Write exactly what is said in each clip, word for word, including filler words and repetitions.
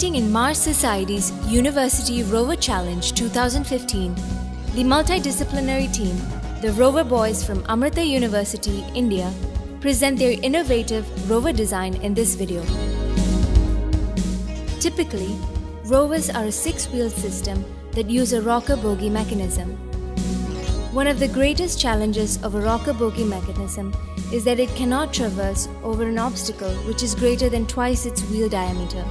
participating in Mars Society's University Rover Challenge two thousand fifteen, the multidisciplinary team, the Rover Boys from Amrita University, India, present their innovative rover design in this video. Typically, rovers are a six-wheel system that use a rocker-bogie mechanism. One of the greatest challenges of a rocker-bogie mechanism is that it cannot traverse over an obstacle which is greater than twice its wheel diameter.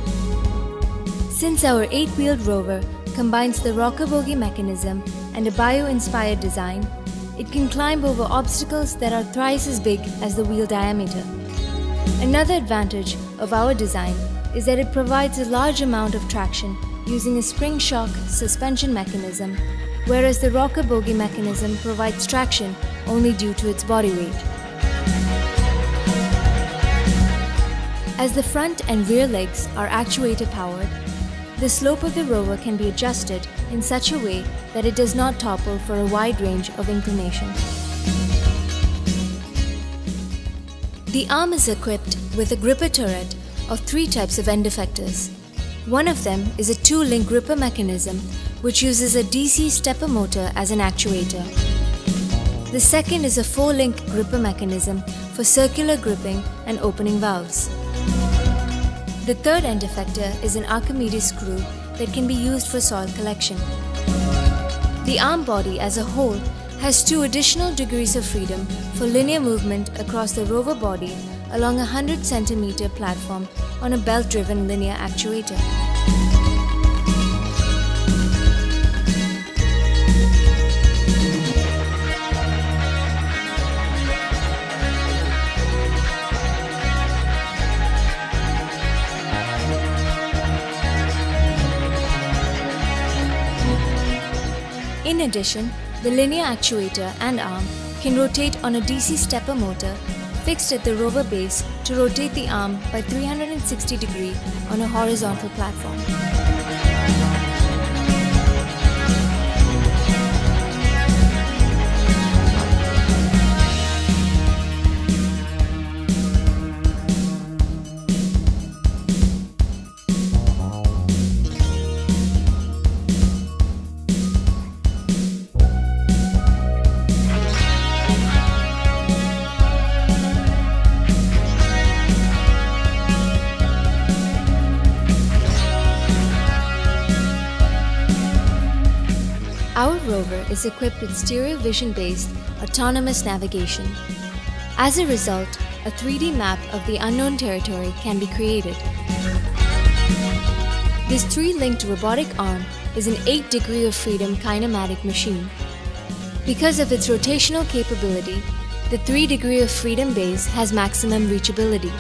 Since our eight-wheeled rover combines the rocker-bogie mechanism and a bio-inspired design, it can climb over obstacles that are thrice as big as the wheel diameter. Another advantage of our design is that it provides a large amount of traction using a spring shock suspension mechanism, whereas the rocker-bogie mechanism provides traction only due to its body weight. As the front and rear legs are actuator-powered, the slope of the rover can be adjusted in such a way that it does not topple for a wide range of inclination. The arm is equipped with a gripper turret of three types of end effectors. One of them is a two-link gripper mechanism which uses a D C stepper motor as an actuator. The second is a four-link gripper mechanism for circular gripping and opening valves. The third end effector is an Archimedes screw that can be used for soil collection. The arm body as a whole has two additional degrees of freedom for linear movement across the rover body along a one hundred centimeter platform on a belt-driven linear actuator. In addition, the linear actuator and arm can rotate on a D C stepper motor fixed at the rover base to rotate the arm by three hundred sixty degrees on a horizontal platform. Our rover is equipped with stereo vision-based autonomous navigation. As a result, a three D map of the unknown territory can be created. This three-linked robotic arm is an eight degree of freedom kinematic machine. Because of its rotational capability, the three degree of freedom base has maximum reachability.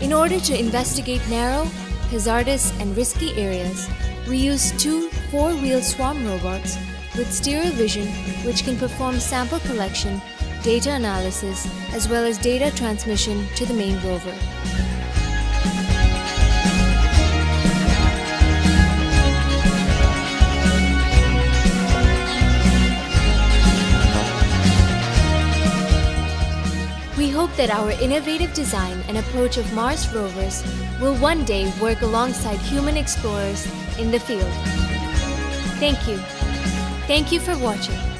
In order to investigate narrow, hazardous and risky areas, we use two four-wheel swarm robots with stereo vision which can perform sample collection, data analysis, as well as data transmission to the main rover. We hope that our innovative design and approach of Mars rovers will one day work alongside human explorers in the field. Thank you. Thank you for watching.